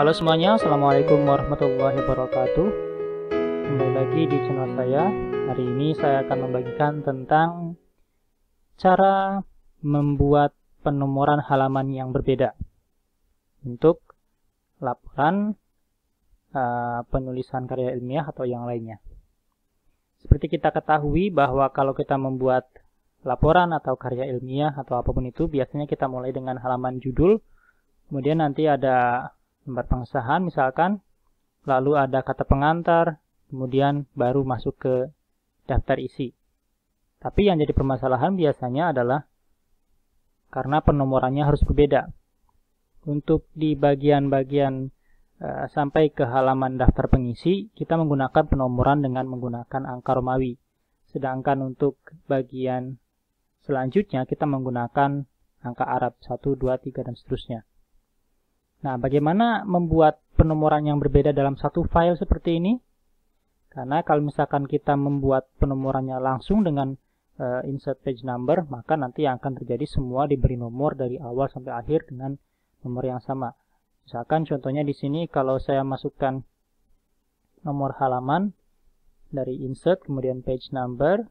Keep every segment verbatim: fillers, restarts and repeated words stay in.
Halo semuanya, assalamualaikum warahmatullahi wabarakatuh. Kembali lagi di channel saya. Hari ini saya akan membagikan tentang cara membuat penomoran halaman yang berbeda untuk laporan uh, penulisan karya ilmiah atau yang lainnya. Seperti kita ketahui bahwa kalau kita membuat laporan atau karya ilmiah atau apapun itu, biasanya kita mulai dengan halaman judul, kemudian nanti ada lembar pengesahan misalkan, lalu ada kata pengantar, kemudian baru masuk ke daftar isi. Tapi yang jadi permasalahan biasanya adalah karena penomorannya harus berbeda. Untuk di bagian-bagian e, sampai ke halaman daftar pengisi, kita menggunakan penomoran dengan menggunakan angka Romawi. Sedangkan untuk bagian selanjutnya kita menggunakan angka Arab satu, dua, tiga, dan seterusnya. Nah, bagaimana membuat penomoran yang berbeda dalam satu file seperti ini? Karena kalau misalkan kita membuat penomorannya langsung dengan uh, insert page number, maka nanti yang akan terjadi semua diberi nomor dari awal sampai akhir dengan nomor yang sama. Misalkan contohnya di sini, kalau saya masukkan nomor halaman dari insert, kemudian page number,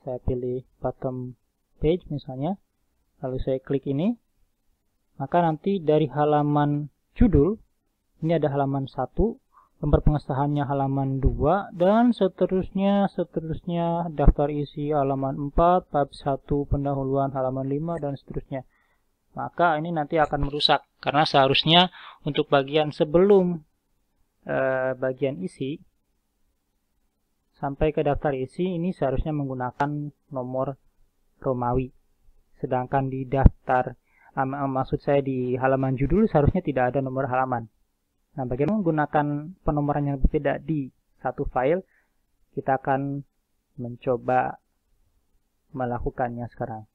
saya pilih bottom page misalnya, lalu saya klik ini. Maka nanti dari halaman judul, ini ada halaman satu, lembar pengesahannya halaman dua, dan seterusnya, seterusnya daftar isi halaman empat, bab satu, pendahuluan halaman lima, dan seterusnya. Maka ini nanti akan merusak, karena seharusnya untuk bagian sebelum eh, bagian isi, sampai ke daftar isi, ini seharusnya menggunakan nomor Romawi. Sedangkan di daftar maksud saya di halaman judul seharusnya tidak ada nomor halaman. Nah, bagaimana menggunakan penomoran yang berbeda di satu file? Kita akan mencoba melakukannya sekarang.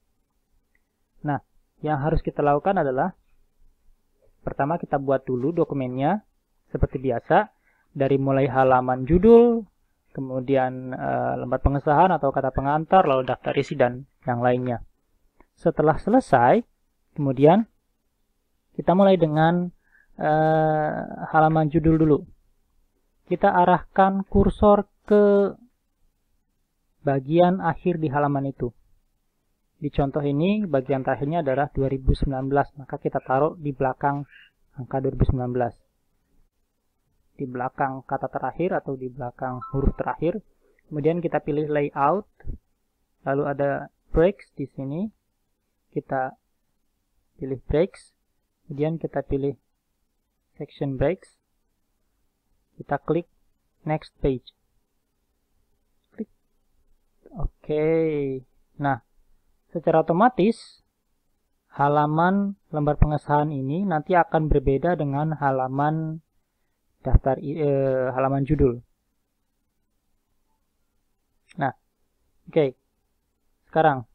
Nah, yang harus kita lakukan adalah pertama kita buat dulu dokumennya seperti biasa dari mulai halaman judul, kemudian e, lembar pengesahan atau kata pengantar, lalu daftar isi dan yang lainnya. Setelah selesai, kemudian kita mulai dengan eh, halaman judul dulu. Kita arahkan kursor ke bagian akhir di halaman itu. Di contoh ini bagian terakhirnya adalah dua ribu sembilan belas, maka kita taruh di belakang angka dua ribu sembilan belas. Di belakang kata terakhir atau di belakang huruf terakhir. Kemudian kita pilih layout, lalu ada breaks di sini. Kita pilih breaks, kemudian kita pilih section breaks, kita klik next page, klik oke. Nah, secara otomatis halaman lembar pengesahan ini nanti akan berbeda dengan halaman daftar eh, halaman judul. Nah, oke, sekarang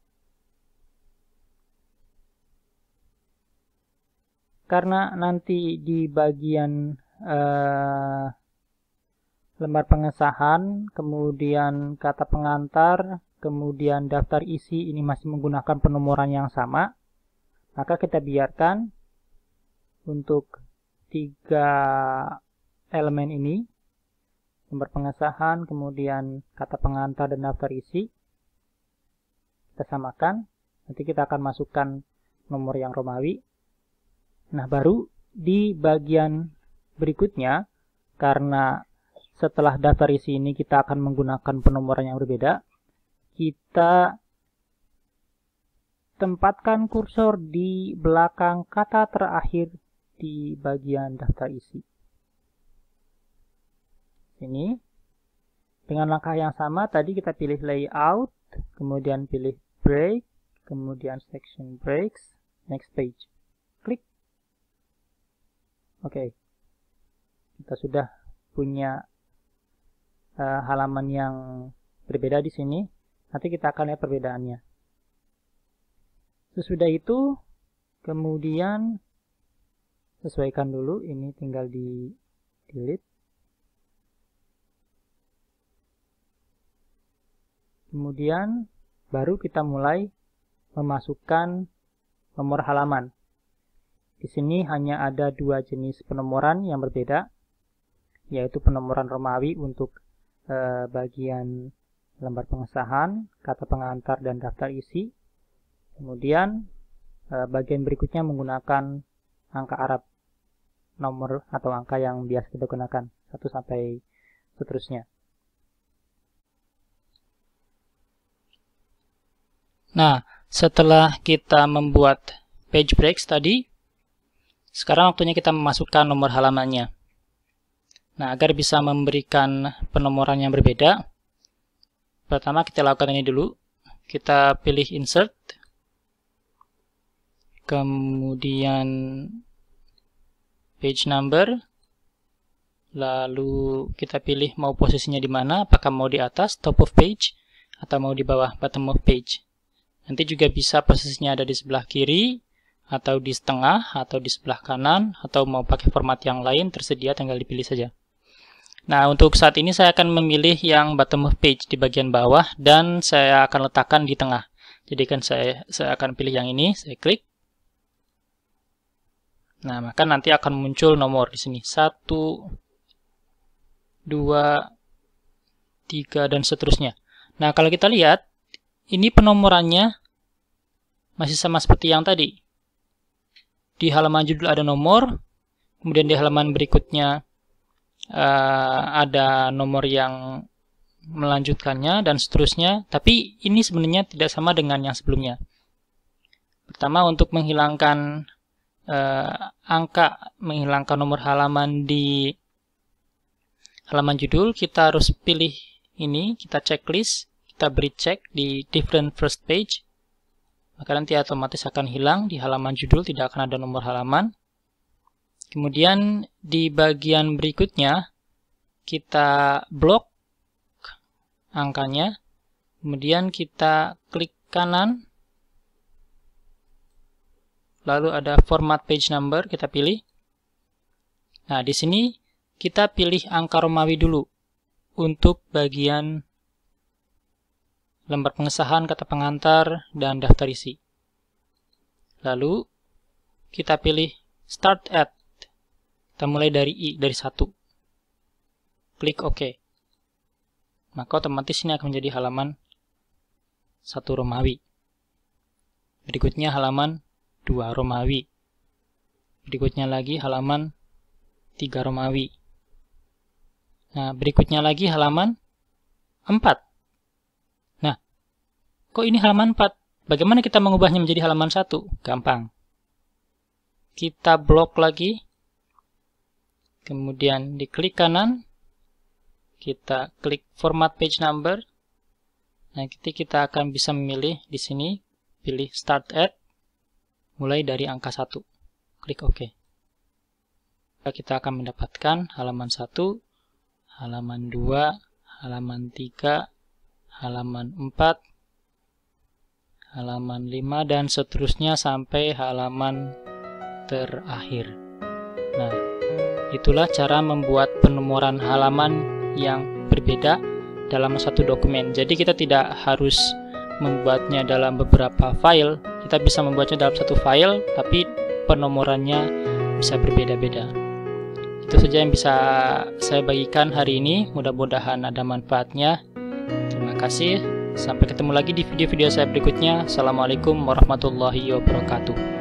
karena nanti di bagian eh, lembar pengesahan, kemudian kata pengantar, kemudian daftar isi ini masih menggunakan penomoran yang sama, maka kita biarkan untuk tiga elemen ini, lembar pengesahan, kemudian kata pengantar dan daftar isi, kita samakan. Nanti kita akan masukkan nomor yang Romawi. Nah, baru di bagian berikutnya, karena setelah daftar isi ini kita akan menggunakan penomoran yang berbeda, kita tempatkan kursor di belakang kata terakhir di bagian daftar isi. Ini dengan langkah yang sama, tadi kita pilih layout, kemudian pilih break, kemudian section breaks, next page. Klik. Oke, okay. Kita sudah punya uh, halaman yang berbeda di sini. Nanti kita akan lihat perbedaannya. Sesudah itu, kemudian sesuaikan dulu. Ini tinggal di delete. Kemudian baru kita mulai memasukkan nomor halaman. Di sini hanya ada dua jenis penomoran yang berbeda, yaitu penomoran Romawi untuk e, bagian lembar pengesahan, kata pengantar, dan daftar isi. Kemudian e, bagian berikutnya menggunakan angka Arab, nomor atau angka yang biasa kita gunakan, satu sampai seterusnya. Nah, setelah kita membuat page breaks tadi, sekarang waktunya kita memasukkan nomor halamannya. Nah, agar bisa memberikan penomoran yang berbeda, pertama kita lakukan ini dulu. Kita pilih insert, kemudian page number, lalu kita pilih mau posisinya di mana, apakah mau di atas, top of page, atau mau di bawah, bottom of page. Nanti juga bisa posisinya ada di sebelah kiri, atau di setengah, atau di sebelah kanan, atau mau pakai format yang lain, tersedia, tinggal dipilih saja. Nah, untuk saat ini saya akan memilih yang bottom of page di bagian bawah, dan saya akan letakkan di tengah. Jadi kan saya, saya akan pilih yang ini, saya klik. Nah, maka nanti akan muncul nomor di sini. satu, dua, tiga, dan seterusnya. Nah, kalau kita lihat, ini penomorannya masih sama seperti yang tadi. Di halaman judul ada nomor, kemudian di halaman berikutnya uh, ada nomor yang melanjutkannya, dan seterusnya. Tapi ini sebenarnya tidak sama dengan yang sebelumnya. Pertama, untuk menghilangkan uh, angka, menghilangkan nomor halaman di halaman judul, kita harus pilih ini, kita checklist, kita beri check di different first page. Maka nanti otomatis akan hilang di halaman judul, tidak akan ada nomor halaman. Kemudian di bagian berikutnya, kita blok angkanya. Kemudian kita klik kanan. Lalu ada format page number, kita pilih. Nah, di sini kita pilih angka Romawi dulu untuk bagian lembar pengesahan, kata pengantar, dan daftar isi. Lalu, kita pilih Start at. Kita mulai dari I, dari satu. Klik OK. Maka otomatis ini akan menjadi halaman satu Romawi. Berikutnya halaman dua Romawi. Berikutnya lagi halaman tiga Romawi. Nah, berikutnya lagi halaman empat. Kok ini halaman empat? Bagaimana kita mengubahnya menjadi halaman satu? Gampang. Kita blok lagi. Kemudian diklik kanan. Kita klik format page number. Nah, nanti kita akan bisa memilih di sini. Pilih start at. Mulai dari angka satu. Klik OK. Kita akan mendapatkan halaman satu, halaman dua, halaman tiga, halaman empat, halaman lima, dan seterusnya sampai halaman terakhir. Nah, itulah cara membuat penomoran halaman yang berbeda dalam satu dokumen. Jadi kita tidak harus membuatnya dalam beberapa file, kita bisa membuatnya dalam satu file, tapi penomorannya bisa berbeda-beda. Itu saja yang bisa saya bagikan hari ini, mudah-mudahan ada manfaatnya. Terima kasih. Sampai ketemu lagi di video-video saya berikutnya. Assalamualaikum warahmatullahi wabarakatuh.